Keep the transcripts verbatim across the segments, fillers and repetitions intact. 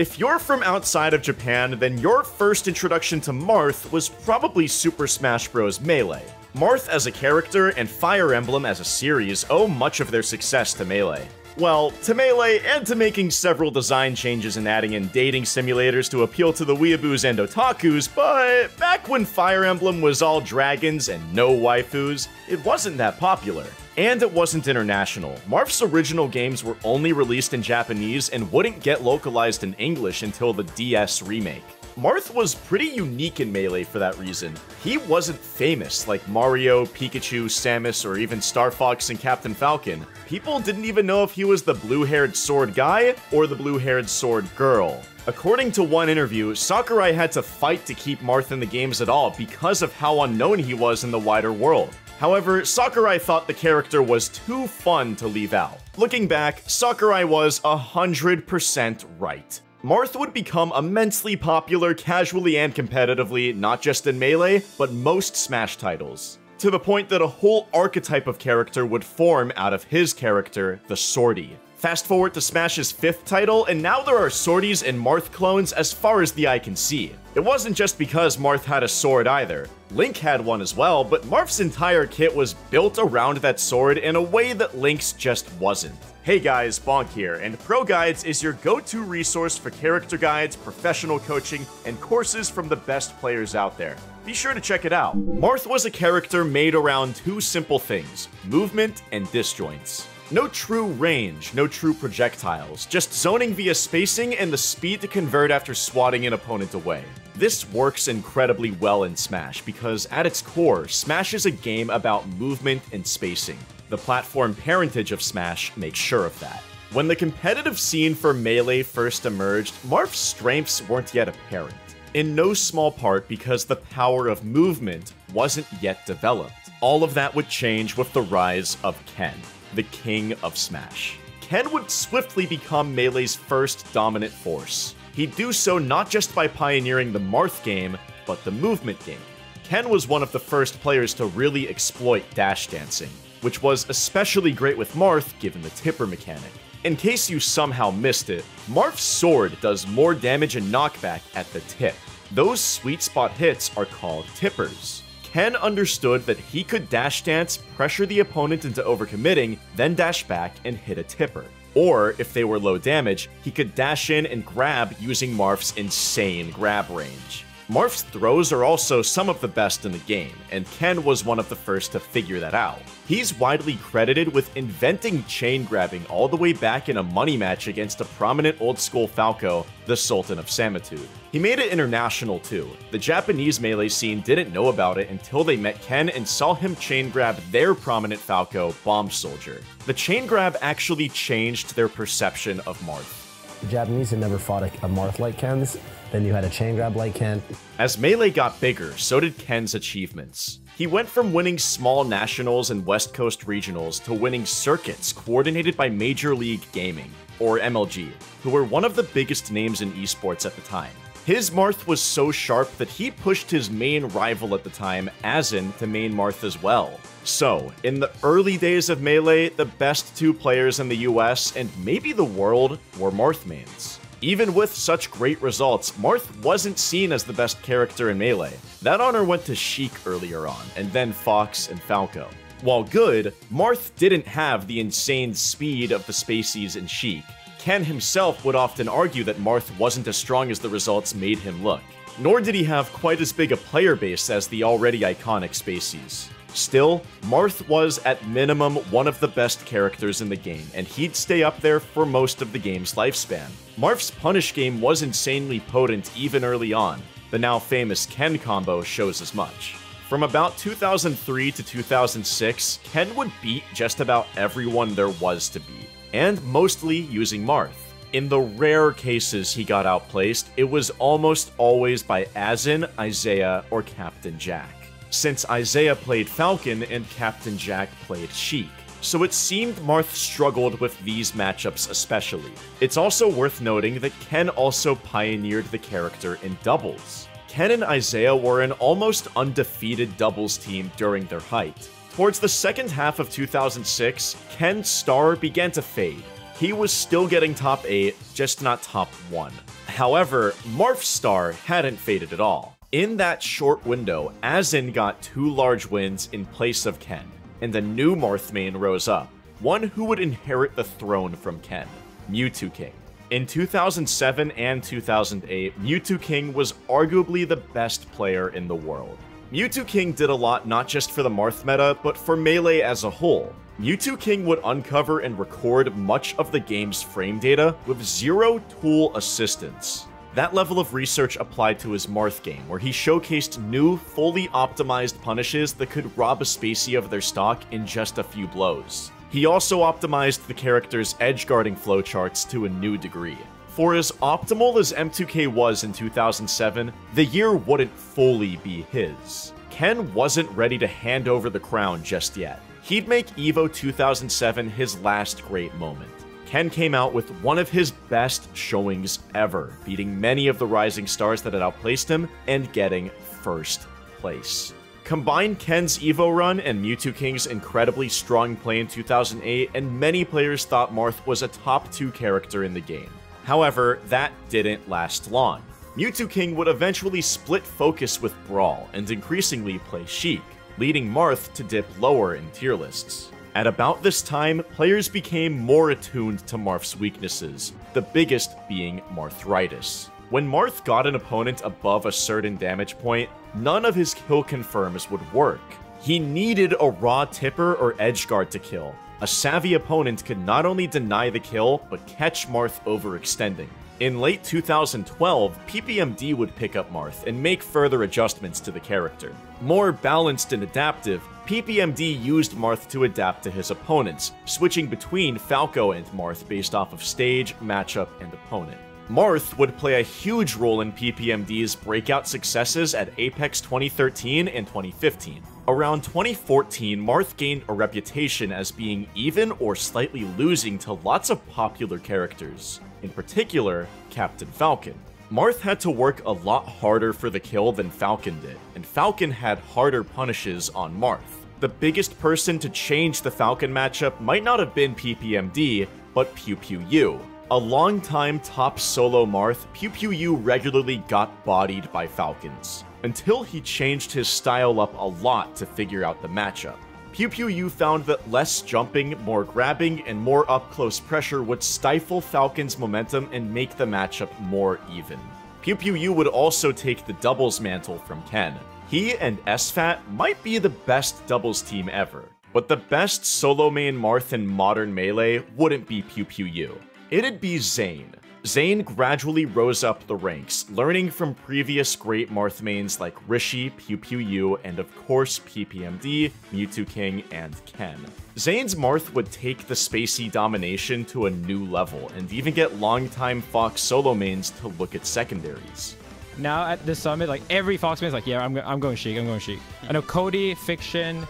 If you're from outside of Japan, then your first introduction to Marth was probably Super Smash Bros. Melee. Marth as a character and Fire Emblem as a series owe much of their success to Melee. Well, to Melee and to making several design changes and adding in dating simulators to appeal to the weeaboos and otakus, but back when Fire Emblem was all dragons and no waifus, it wasn't that popular. And it wasn't international. Marth's original games were only released in Japanese and wouldn't get localized in English until the D S remake. Marth was pretty unique in Melee for that reason. He wasn't famous like Mario, Pikachu, Samus, or even Star Fox and Captain Falcon. People didn't even know if he was the blue-haired sword guy or the blue-haired sword girl. According to one interview, Sakurai had to fight to keep Marth in the games at all because of how unknown he was in the wider world. However, Sakurai thought the character was too fun to leave out. Looking back, Sakurai was one hundred percent right. Marth would become immensely popular casually and competitively, not just in Melee, but most Smash titles. To the point that a whole archetype of character would form out of his character, the Sortie. Fast forward to Smash's fifth title, and now there are Sorties and Marth clones as far as the eye can see. It wasn't just because Marth had a sword either. Link had one as well, but Marth's entire kit was built around that sword in a way that Link's just wasn't. Hey guys, Bonk here, and Pro Guides is your go-to resource for character guides, professional coaching, and courses from the best players out there. Be sure to check it out. Marth was a character made around two simple things, movement and disjoints. No true range, no true projectiles, just zoning via spacing and the speed to convert after swatting an opponent away. This works incredibly well in Smash because, at its core, Smash is a game about movement and spacing. The platform parentage of Smash makes sure of that. When the competitive scene for Melee first emerged, Marth's strengths weren't yet apparent, in no small part because the power of movement wasn't yet developed. All of that would change with the rise of Ken, the king of Smash. Ken would swiftly become Melee's first dominant force. He'd do so not just by pioneering the Marth game, but the movement game. Ken was one of the first players to really exploit dash dancing, which was especially great with Marth given the tipper mechanic. In case you somehow missed it, Marth's sword does more damage and knockback at the tip. Those sweet spot hits are called tippers. Ken understood that he could dash dance, pressure the opponent into overcommitting, then dash back and hit a tipper. Or, if they were low damage, he could dash in and grab using Marth's insane grab range. Marth's throws are also some of the best in the game, and Ken was one of the first to figure that out. He's widely credited with inventing chain grabbing all the way back in a money match against a prominent old-school Falco, the Sultan of Samitude. He made it international too. The Japanese Melee scene didn't know about it until they met Ken and saw him chain grab their prominent Falco, Bomb Soldier. The chain grab actually changed their perception of Marth. The Japanese had never fought a, a Marth like Ken's, then you had a chain grab like Ken. As Melee got bigger, so did Ken's achievements. He went from winning small nationals and West Coast regionals to winning circuits coordinated by Major League Gaming, or M L G, who were one of the biggest names in esports at the time. His Marth was so sharp that he pushed his main rival at the time, Azen, to main Marth as well. So, in the early days of Melee, the best two players in the U S and maybe the world were Marth mains. Even with such great results, Marth wasn't seen as the best character in Melee. That honor went to Sheik earlier on, and then Fox and Falco. While good, Marth didn't have the insane speed of the Spacies and Sheik. Ken himself would often argue that Marth wasn't as strong as the results made him look, nor did he have quite as big a player base as the already iconic Spacies. Still, Marth was at minimum one of the best characters in the game, and he'd stay up there for most of the game's lifespan. Marth's punish game was insanely potent even early on. The now famous Ken combo shows as much. From about two thousand three to two thousand six, Ken would beat just about everyone there was to beat, and mostly using Marth. In the rare cases he got outplaced, it was almost always by Azen, Isaiah, or Captain Jack, since Isaiah played Falcon and Captain Jack played Sheik. So it seemed Marth struggled with these matchups especially. It's also worth noting that Ken also pioneered the character in doubles. Ken and Isaiah were an almost undefeated doubles team during their height. Towards the second half of two thousand six, Ken's star began to fade. he was still getting top eight, just not top one. However, Marthstar hadn't faded at all. In that short window, Azen got two large wins in place of Ken, and a new Marth main rose up, one who would inherit the throne from Ken, Mew two King. In two thousand seven and two thousand eight, Mew two King was arguably the best player in the world. Mew two King did a lot not just for the Marth meta, but for Melee as a whole. Mew two King would uncover and record much of the game's frame data with zero tool assistance. That level of research applied to his Marth game, where he showcased new, fully optimized punishes that could rob a Spacie of their stock in just a few blows. He also optimized the character's edgeguarding flowcharts to a new degree. For as optimal as M two K was in two thousand seven, the year wouldn't fully be his. Ken wasn't ready to hand over the crown just yet. He'd make EVO two thousand seven his last great moment. Ken came out with one of his best showings ever, beating many of the rising stars that had outplaced him and getting first place. Combine Ken's EVO run and Mew two King's incredibly strong play in two thousand eight, and many players thought Marth was a top two character in the game. However, that didn't last long. Mew two King would eventually split focus with Brawl and increasingly play Sheik, leading Marth to dip lower in tier lists. At about this time, players became more attuned to Marth's weaknesses, the biggest being Marthritis. When Marth got an opponent above a certain damage point, none of his kill confirms would work. He needed a raw tipper or edgeguard to kill. A savvy opponent could not only deny the kill, but catch Marth overextending. In late two thousand twelve, P P M D would pick up Marth and make further adjustments to the character. More balanced and adaptive, P P M D used Marth to adapt to his opponents, switching between Falco and Marth based off of stage, matchup, and opponent. Marth would play a huge role in P P M D's breakout successes at Apex twenty thirteen and twenty fifteen. Around twenty fourteen, Marth gained a reputation as being even or slightly losing to lots of popular characters, in particular, Captain Falcon. Marth had to work a lot harder for the kill than Falcon did, and Falcon had harder punishes on Marth. The biggest person to change the Falcon matchup might not have been P P M D, but PewPewU. A long-time top solo Marth, PewPewU regularly got bodied by Falcons, until he changed his style up a lot to figure out the matchup. PewPewU found that less jumping, more grabbing, and more up-close pressure would stifle Falcon's momentum and make the matchup more even. PewPewU would also take the doubles mantle from Ken. He and S F A T might be the best doubles team ever, but the best solo main Marth in modern Melee wouldn't be PewPewU. It'd be Zane. Zane gradually rose up the ranks, learning from previous great Marth mains like Rishi, PewPewU, and of course P P M D, Mew two King, and Ken. Zane's Marth would take the Spacie domination to a new level, and even get longtime Fox solo mains to look at secondaries. Now at the summit, like every Fox main is like, yeah, I'm, go I'm going Sheik, I'm going Sheik. I know Cody, Fiction,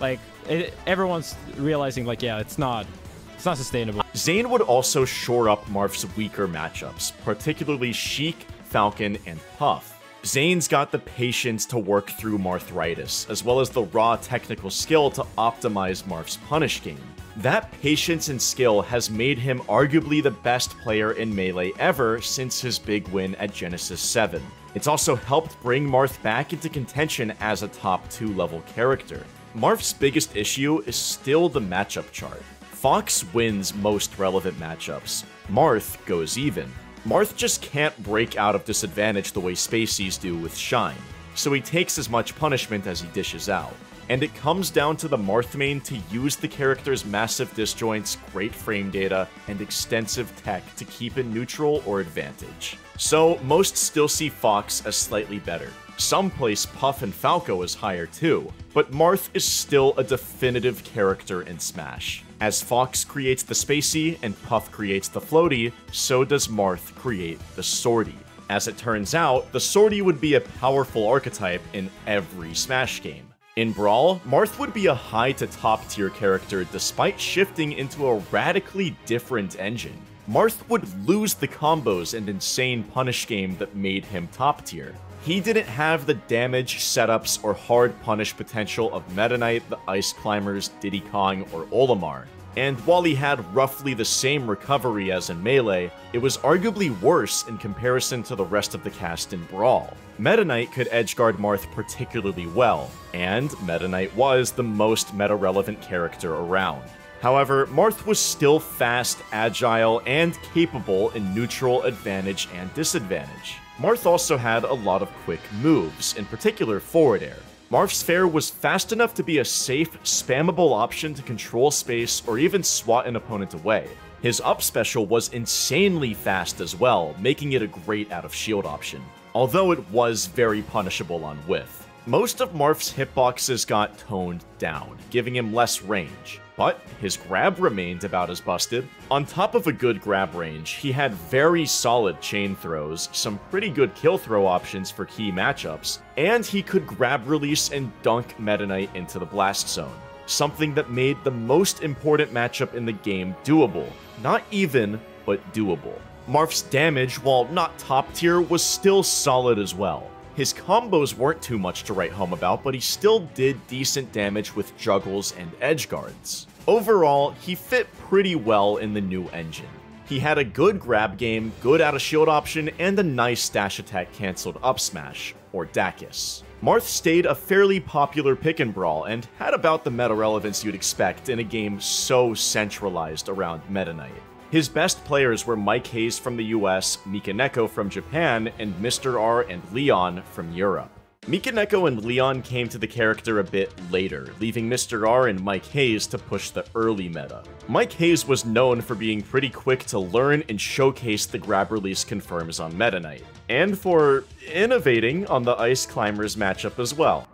like it, everyone's realizing like, yeah, it's not. It's not sustainable. Zane would also shore up Marth's weaker matchups, particularly Sheik, Falcon, and Puff. Zane's got the patience to work through Marthritis, as well as the raw technical skill to optimize Marth's punish game. That patience and skill has made him arguably the best player in Melee ever since his big win at Genesis seven. It's also helped bring Marth back into contention as a top two level character. Marth's biggest issue is still the matchup chart. Fox wins most relevant matchups. Marth goes even. Marth just can't break out of disadvantage the way Spacies do with Shine, so he takes as much punishment as he dishes out. And it comes down to the Marth main to use the character's massive disjoints, great frame data, and extensive tech to keep in neutral or advantage. So most still see Fox as slightly better. Some place Puff and Falco as higher too, but Marth is still a definitive character in Smash. As Fox creates the Spacie and Puff creates the Floaty, so does Marth create the Sortie. As it turns out, the Sortie would be a powerful archetype in every Smash game. In Brawl, Marth would be a high to top tier character despite shifting into a radically different engine. Marth would lose the combos and insane punish game that made him top tier. He didn't have the damage, setups, or hard punish potential of Meta Knight, the Ice Climbers, Diddy Kong, or Olimar. And while he had roughly the same recovery as in Melee, it was arguably worse in comparison to the rest of the cast in Brawl. Meta Knight could edgeguard Marth particularly well, and Meta Knight was the most meta-relevant character around. However, Marth was still fast, agile, and capable in neutral, advantage, and disadvantage. Marth also had a lot of quick moves, in particular forward air. Marth's fair was fast enough to be a safe, spammable option to control space or even swat an opponent away. His up special was insanely fast as well, making it a great out-of-shield option, although it was very punishable on whiff. Most of Marth's hitboxes got toned down, giving him less range, but his grab remained about as busted. On top of a good grab range, he had very solid chain throws, some pretty good kill throw options for key matchups, and he could grab release and dunk Meta Knight into the blast zone, something that made the most important matchup in the game doable. Not even, but doable. Marth's damage, while not top tier, was still solid as well. His combos weren't too much to write home about, but he still did decent damage with juggles and edgeguards. Overall, he fit pretty well in the new engine. He had a good grab game, good out-of-shield option, and a nice dash attack cancelled up smash, or Dacus. Marth stayed a fairly popular pick in Brawl, and had about the meta relevance you'd expect in a game so centralized around Meta Knight. His best players were Mike Hayes from the U S, Mikaneko from Japan, and Mister R and Leon from Europe. Mikaneko and Leon came to the character a bit later, leaving Mister R and Mike Hayes to push the early meta. Mike Hayes was known for being pretty quick to learn and showcase the grab release confirms on Meta Knight, and for innovating on the Ice Climbers matchup as well.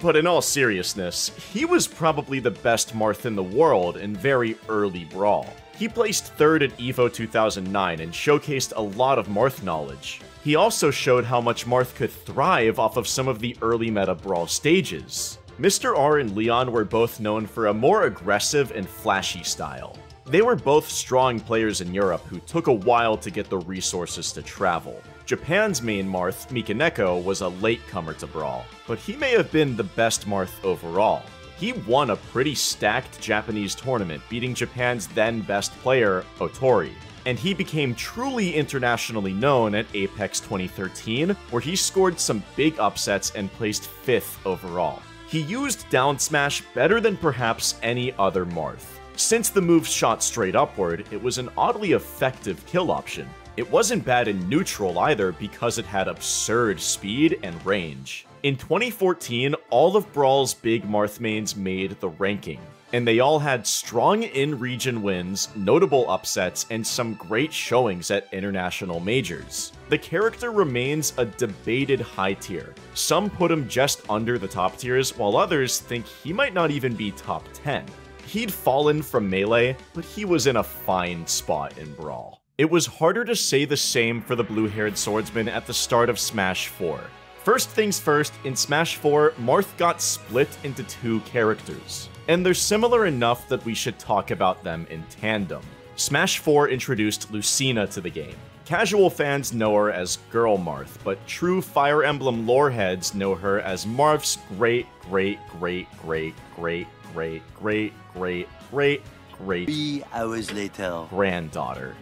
But in all seriousness, he was probably the best Marth in the world in very early Brawl. He placed third at EVO two thousand nine and showcased a lot of Marth knowledge. He also showed how much Marth could thrive off of some of the early meta Brawl stages. Mister R and Leon were both known for a more aggressive and flashy style. They were both strong players in Europe who took a while to get the resources to travel. Japan's main Marth, Mikaneko, was a latecomer to Brawl, but he may have been the best Marth overall. He won a pretty stacked Japanese tournament, beating Japan's then-best player, Otori, and he became truly internationally known at Apex twenty thirteen, where he scored some big upsets and placed fifth overall. He used down smash better than perhaps any other Marth. Since the move shot straight upward, it was an oddly effective kill option. It wasn't bad in neutral either because it had absurd speed and range. In twenty fourteen, all of Brawl's big Marth mains made the ranking, and they all had strong in-region wins, notable upsets, and some great showings at international majors. The character remains a debated high tier. Some put him just under the top tiers, while others think he might not even be top ten. He'd fallen from Melee, but he was in a fine spot in Brawl. It was harder to say the same for the blue-haired swordsman at the start of Smash four. First things first, in Smash four, Marth got split into two characters, and they're similar enough that we should talk about them in tandem. Smash four introduced Lucina to the game. Casual fans know her as Girl Marth, but true Fire Emblem loreheads know her as Marth's great, great, great, great, great, great, great, great, great, great, three hours later, granddaughter.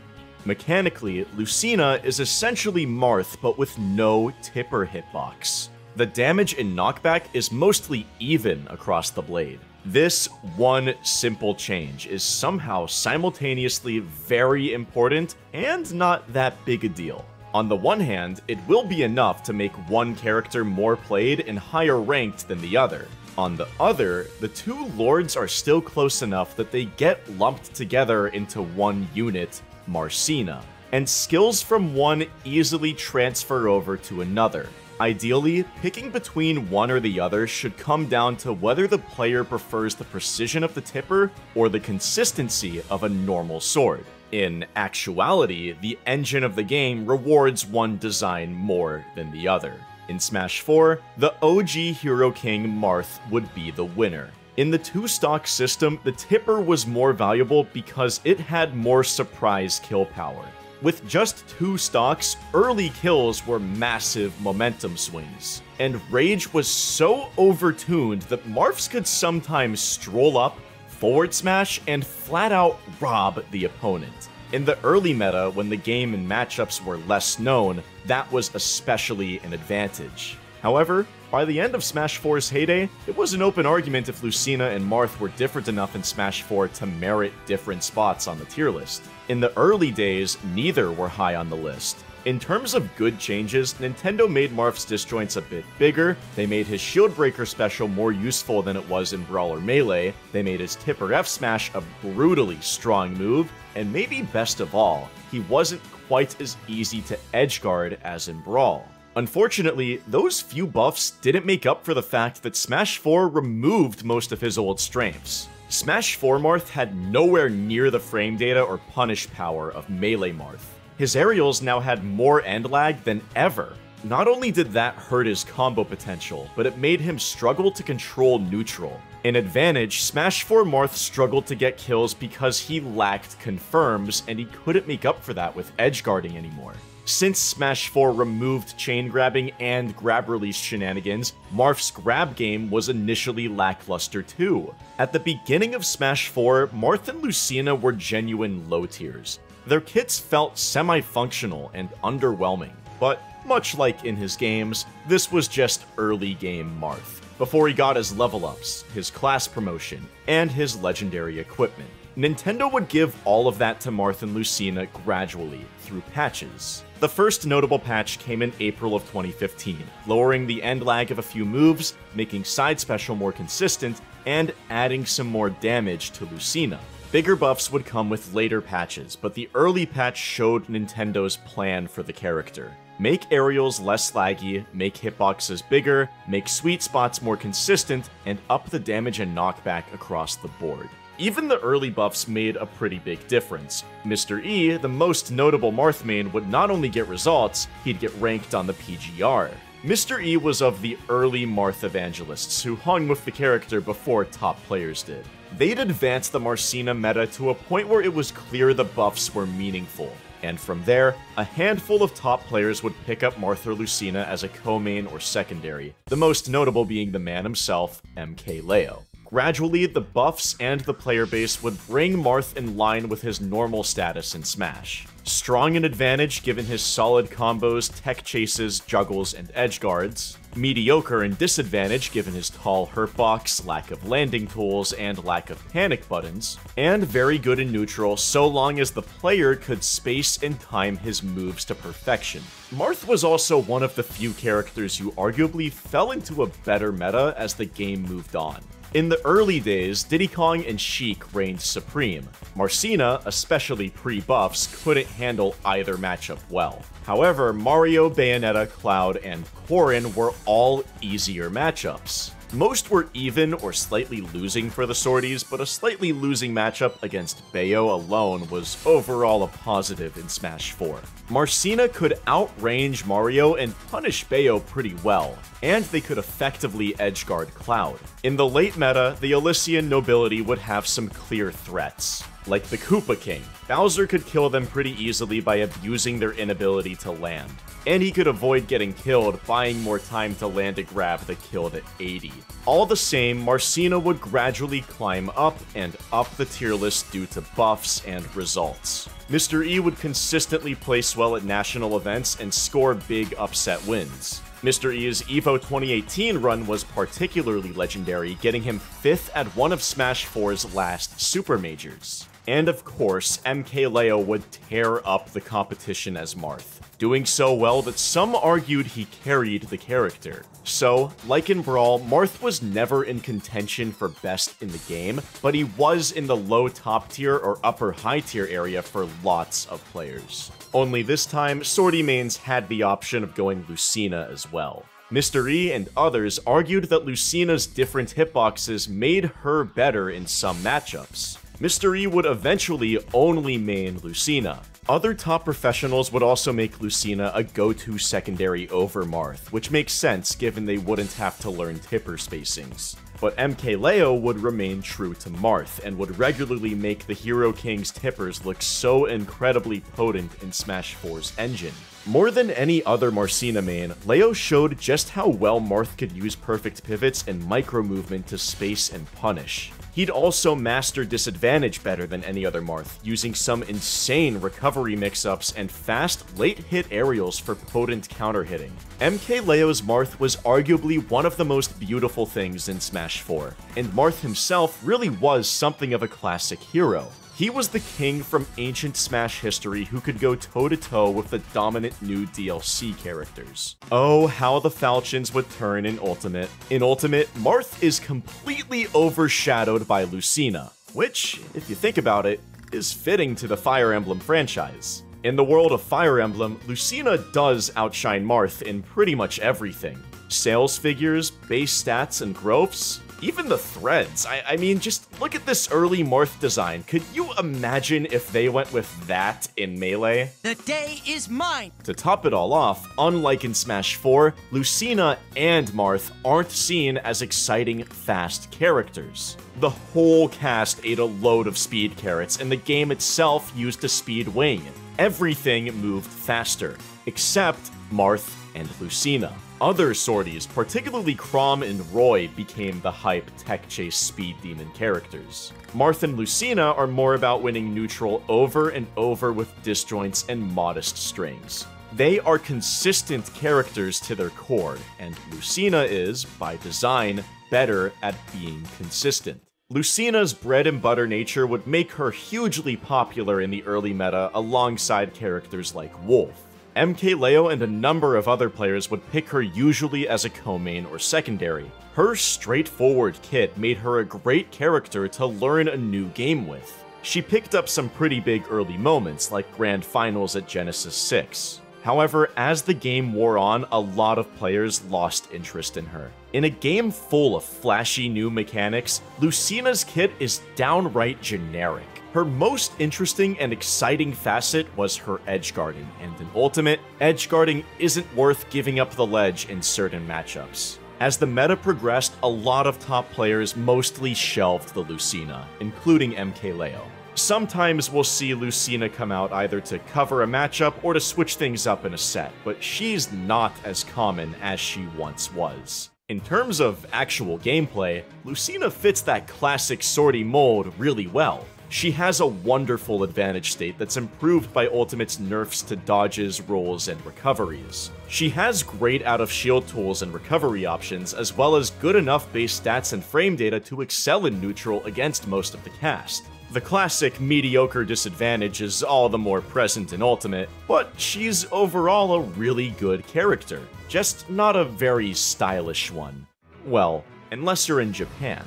Mechanically, Lucina is essentially Marth, but with no tipper hitbox. The damage in knockback is mostly even across the blade. This one simple change is somehow simultaneously very important and not that big a deal. On the one hand, it will be enough to make one character more played and higher ranked than the other. On the other, the two lords are still close enough that they get lumped together into one unit, Marcina, and skills from one easily transfer over to another. Ideally, picking between one or the other should come down to whether the player prefers the precision of the tipper or the consistency of a normal sword. In actuality, the engine of the game rewards one design more than the other. In Smash four, the O G Hero King Marth would be the winner. In the two-stock system, the tipper was more valuable because it had more surprise kill power. With just two stocks, early kills were massive momentum swings, and Rage was so overtuned that Marfs could sometimes stroll up, forward smash, and flat out rob the opponent. In the early meta, when the game and matchups were less known, that was especially an advantage. However, by the end of Smash four's heyday, it was an open argument if Lucina and Marth were different enough in Smash four to merit different spots on the tier list. In the early days, neither were high on the list. In terms of good changes, Nintendo made Marth's disjoints a bit bigger, they made his Shield Breaker special more useful than it was in Brawl or Melee, they made his Tip or F Smash a brutally strong move, and maybe best of all, he wasn't quite as easy to edgeguard as in Brawl. Unfortunately, those few buffs didn't make up for the fact that Smash four removed most of his old strengths. Smash four Marth had nowhere near the frame data or punish power of Melee Marth. His aerials now had more end lag than ever. Not only did that hurt his combo potential, but it made him struggle to control neutral. An advantage, Smash four Marth struggled to get kills because he lacked confirms, and he couldn't make up for that with edgeguarding anymore. Since Smash four removed chain grabbing and grab release shenanigans, Marth's grab game was initially lackluster too. At the beginning of Smash four, Marth and Lucina were genuine low tiers. Their kits felt semi-functional and underwhelming, but much like in his games, this was just early game Marth, before he got his level ups, his class promotion, and his legendary equipment. Nintendo would give all of that to Marth and Lucina gradually, through patches. The first notable patch came in April of twenty fifteen, lowering the end lag of a few moves, making side special more consistent, and adding some more damage to Lucina. Bigger buffs would come with later patches, but the early patch showed Nintendo's plan for the character. Make aerials less laggy, make hitboxes bigger, make sweet spots more consistent, and up the damage and knockback across the board. Even the early buffs made a pretty big difference. Mister E, the most notable Marth main, would not only get results, he'd get ranked on the P G R. Mister E was of the early Marth evangelists who hung with the character before top players did. They'd advanced the Marcina meta to a point where it was clear the buffs were meaningful, and from there, a handful of top players would pick up Marth or Lucina as a co-main or secondary, the most notable being the man himself, M K Leo. Gradually, the buffs and the player base would bring Marth in line with his normal status in Smash. Strong an advantage given his solid combos, tech chases, juggles, and edgeguards. Mediocre and disadvantage given his tall hurtbox, lack of landing tools, and lack of panic buttons. And very good in neutral so long as the player could space and time his moves to perfection. Marth was also one of the few characters who arguably fell into a better meta as the game moved on. In the early days, Diddy Kong and Sheik reigned supreme. Marcina, especially pre-buffs, couldn't handle either matchup well. However, Mario, Bayonetta, Cloud, and Corrin were all easier matchups. Most were even or slightly losing for the sorties, but a slightly losing matchup against Bayo alone was overall a positive in Smash four. Marcina could outrange Mario and punish Bayo pretty well, and they could effectively edgeguard Cloud. In the late meta, the Elysian nobility would have some clear threats. Like the Koopa King, Bowser could kill them pretty easily by abusing their inability to land, and he could avoid getting killed, buying more time to land a grab that killed at eighty. All the same, Marcina would gradually climb up and up the tier list due to buffs and results. Mister E would consistently place well at national events and score big upset wins. Mister E's EVO twenty eighteen run was particularly legendary, getting him fifth at one of Smash four's last Super Majors. And of course, MKLeo would tear up the competition as Marth, doing so well that some argued he carried the character. So, like in Brawl, Marth was never in contention for best in the game, but he was in the low top tier or upper high tier area for lots of players. Only this time, Sortie mains had the option of going Lucina as well. Mister E and others argued that Lucina's different hitboxes made her better in some matchups. Mister E would eventually only main Lucina. Other top professionals would also make Lucina a go-to secondary over Marth, which makes sense given they wouldn't have to learn tipper spacings. but M K Leo would remain true to Marth, and would regularly make the Hero King's tippers look so incredibly potent in Smash four's engine. More than any other Marcina main, Leo showed just how well Marth could use perfect pivots and micro-movement to space and punish. He'd also master disadvantage better than any other Marth, using some insane recovery mix-ups and fast, late-hit aerials for potent counter-hitting. MKLeo's Marth was arguably one of the most beautiful things in Smash four, and Marth himself really was something of a classic hero. He was the king from ancient Smash history who could go toe-to-toe with the dominant new D L C characters. Oh, how the Falcons would turn in Ultimate. In Ultimate, Marth is completely overshadowed by Lucina, which, if you think about it, is fitting to the Fire Emblem franchise. In the world of Fire Emblem, Lucina does outshine Marth in pretty much everything. Sales figures, base stats, and growths. Even the threads. I, I mean, just look at this early Marth design. Could you imagine if they went with that in Melee? The day is mine! To top it all off, unlike in Smash four, Lucina and Marth aren't seen as exciting, fast characters. The whole cast ate a load of speed carrots, and the game itself used a speed wing. Everything moved faster, except Marth and Lucina. Other sorties, particularly Crom and Roy, became the hype tech chase speed demon characters. Marth and Lucina are more about winning neutral over and over with disjoints and modest strings. They are consistent characters to their core, and Lucina is, by design, better at being consistent. Lucina's bread and butter nature would make her hugely popular in the early meta alongside characters like Wolf. MKLeo and a number of other players would pick her usually as a co-main or secondary. Her straightforward kit made her a great character to learn a new game with. She picked up some pretty big early moments, like Grand Finals at Genesis six. However, as the game wore on, a lot of players lost interest in her. In a game full of flashy new mechanics, Lucina's kit is downright generic. Her most interesting and exciting facet was her edgeguarding, and in Ultimate, edgeguarding isn't worth giving up the ledge in certain matchups. As the meta progressed, a lot of top players mostly shelved the Lucina, including MKLeo. Sometimes we'll see Lucina come out either to cover a matchup or to switch things up in a set, but she's not as common as she once was. In terms of actual gameplay, Lucina fits that classic Sortie mold really well. She has a wonderful advantage state that's improved by Ultimate's nerfs to dodges, rolls, and recoveries. She has great out-of-shield tools and recovery options, as well as good enough base stats and frame data to excel in neutral against most of the cast. The classic mediocre disadvantage is all the more present in Ultimate, but she's overall a really good character, just not a very stylish one. Well, unless you're in Japan.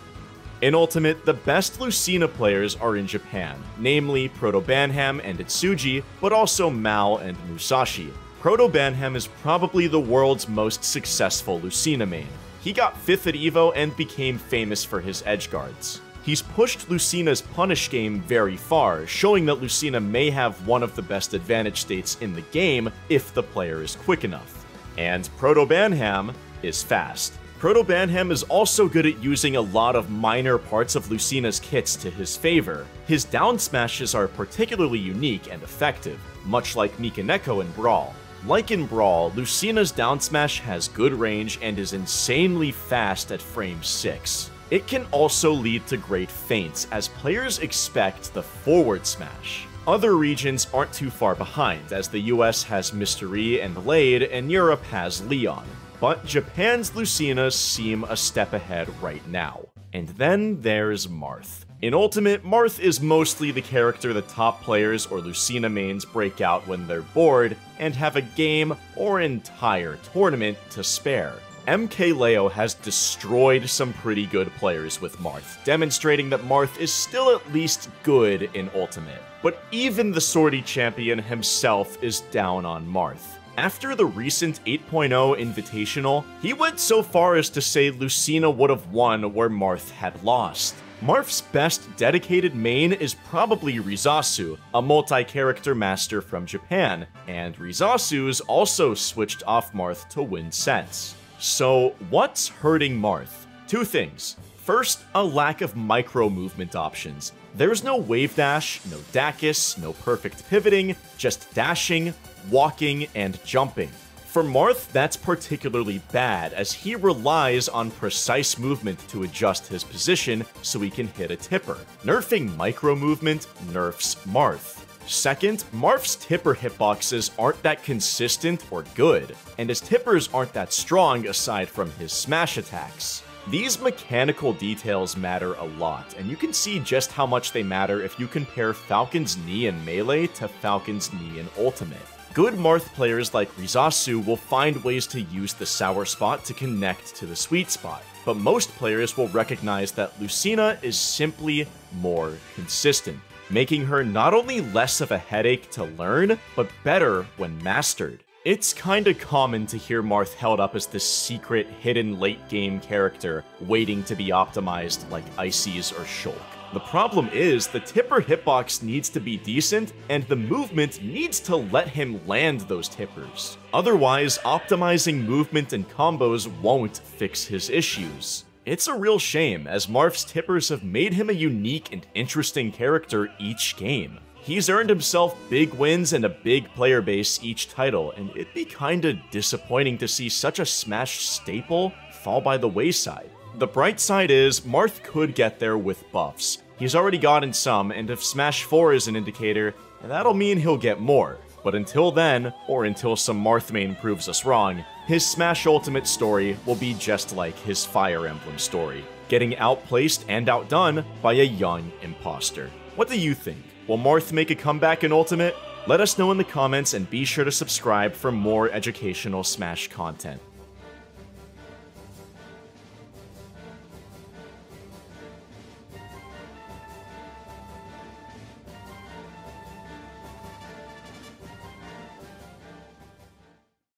In Ultimate, the best Lucina players are in Japan, namely Proto-Banham and Itsuji, but also Mao and Musashi. Proto-Banham is probably the world's most successful Lucina main. He got fifth at EVO and became famous for his edgeguards. He's pushed Lucina's punish game very far, showing that Lucina may have one of the best advantage states in the game if the player is quick enough. And Proto-Banham is fast. Proto-Banham is also good at using a lot of minor parts of Lucina's kits to his favor. His down smashes are particularly unique and effective, much like Mikaneko in Brawl. Like in Brawl, Lucina's down smash has good range and is insanely fast at frame six. It can also lead to great feints, as players expect the forward smash. Other regions aren't too far behind, as the U S has Mister E and Lade, and Europe has Leon. But Japan's Lucina seem a step ahead right now. And then there's Marth. In Ultimate, Marth is mostly the character the top players or Lucina mains break out when they're bored and have a game or entire tournament to spare. MKLeo has destroyed some pretty good players with Marth, demonstrating that Marth is still at least good in Ultimate. But even the Sortie champion himself is down on Marth. After the recent eight point oh Invitational, he went so far as to say Lucina would have won where Marth had lost. Marth's best dedicated main is probably Rizasu, a multi-character master from Japan, and Rizasu's also switched off Marth to win sets. So what's hurting Marth? Two things. First, a lack of micro movement options. There's no wave dash, no dacus, no perfect pivoting, just dashing, walking, and jumping. For Marth, that's particularly bad, as he relies on precise movement to adjust his position so he can hit a tipper. Nerfing micro-movement nerfs Marth. Second, Marth's tipper hitboxes aren't that consistent or good, and his tippers aren't that strong aside from his smash attacks. These mechanical details matter a lot, and you can see just how much they matter if you compare Falcon's knee in Melee to Falcon's knee in Ultimate. Good Marth players like Rizasu will find ways to use the sour spot to connect to the sweet spot, but most players will recognize that Lucina is simply more consistent, making her not only less of a headache to learn, but better when mastered. It's kinda common to hear Marth held up as this secret, hidden late-game character waiting to be optimized like Ices or Shulk. The problem is, the tipper hitbox needs to be decent, and the movement needs to let him land those tippers. Otherwise, optimizing movement and combos won't fix his issues. It's a real shame, as Marth's tippers have made him a unique and interesting character each game. He's earned himself big wins and a big player base each title, and it'd be kinda disappointing to see such a Smash staple fall by the wayside. The bright side is, Marth could get there with buffs. He's already gotten some, and if Smash four is an indicator, that'll mean he'll get more. But until then, or until some Marth main proves us wrong, his Smash Ultimate story will be just like his Fire Emblem story, getting outplaced and outdone by a young imposter. What do you think? Will Marth make a comeback in Ultimate? Let us know in the comments, and be sure to subscribe for more educational Smash content.